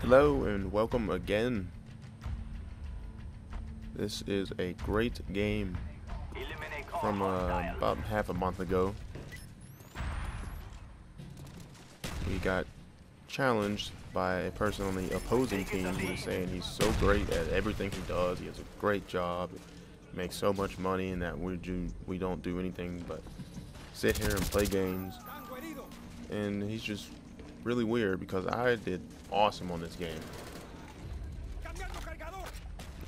Hello and welcome again. This is a great game from about half a month ago. We got challenged by a person on the opposing team who's saying he's so great at everything he does. He has a great job, makes so much money, and that we don't do anything but sit here and play games. And he's just really weird because I did awesome on this game.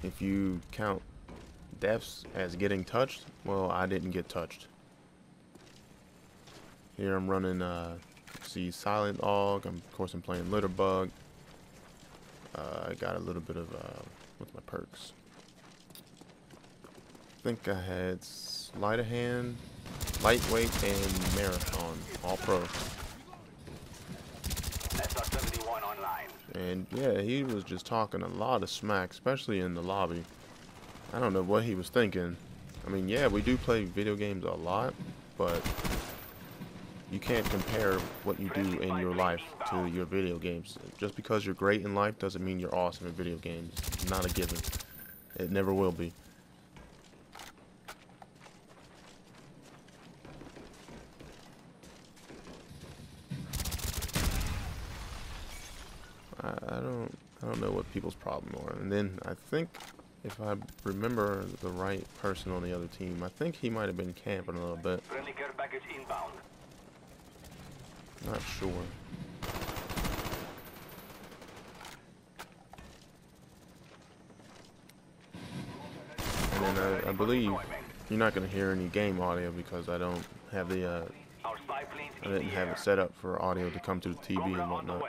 If you count deaths as getting touched, well, I didn't get touched. Here I'm running Silent Og. Of course I'm playing Litterbug. I got a little bit of what's my perks? I think I had Sleight of Hand, Lightweight, and Marathon, all pro. And yeah, he was just talking a lot of smack, especially in the lobby. I don't know what he was thinking. I mean, yeah, we do play video games a lot, but you can't compare what you do in your life to your video games. Just because you're great in life doesn't mean you're awesome in video games. It's not a given. It never will be. I don't know what people's problem are. And then I think, if I remember the right person on the other team, I think he might have been camping a little bit. Not sure. And then I believe you're not going to hear any game audio because I don't have the I didn't have it set up for audio to come to the TV and whatnot.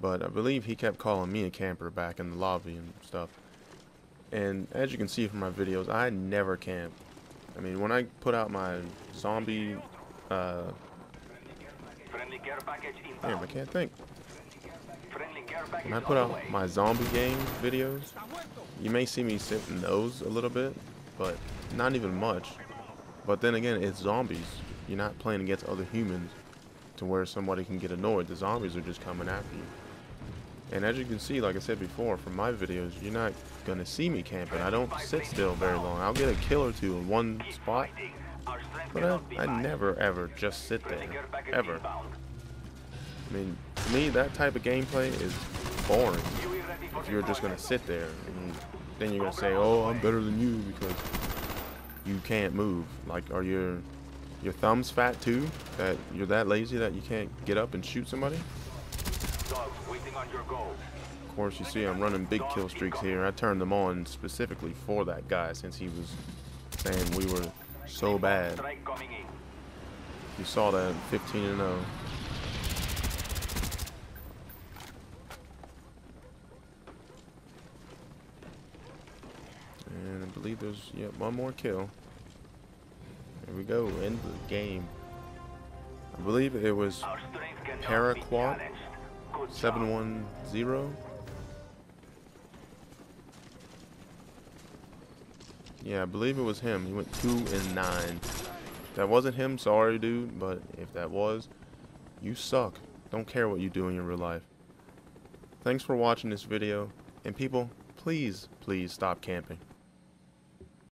But I believe he kept calling me a camper back in the lobby and stuff. And as you can see from my videos, I never camp. I mean, when I put out my zombie, damn, I can't think. When I put out my zombie game videos, you may see me sit in those a little bit, but not even much. But then again, it's zombies. You're not playing against other humans to where somebody can get annoyed. The zombies are just coming after you. And as you can see, like I said before, from my videos, you're not going to see me camping. I don't sit still very long. I'll get a kill or two in one spot, but I never ever just sit there, ever. I mean, to me, that type of gameplay is boring. If you're just going to sit there, and then you're going to say, oh, I'm better than you because you can't move. Like, are your thumbs fat too? That you're that lazy that you can't get up and shoot somebody? Of course, you see I'm running big kill streaks here. I turned them on specifically for that guy since he was saying we were so bad. You saw that 15-0. And I believe there's one more kill. There we go, end of the game. I believe it was Paraquat. 710. Yeah, I believe it was him. He went 2-9. If that wasn't him, sorry, dude. But if that was, you suck. Don't care what you do in your real life. Thanks for watching this video, and people, please, please stop camping.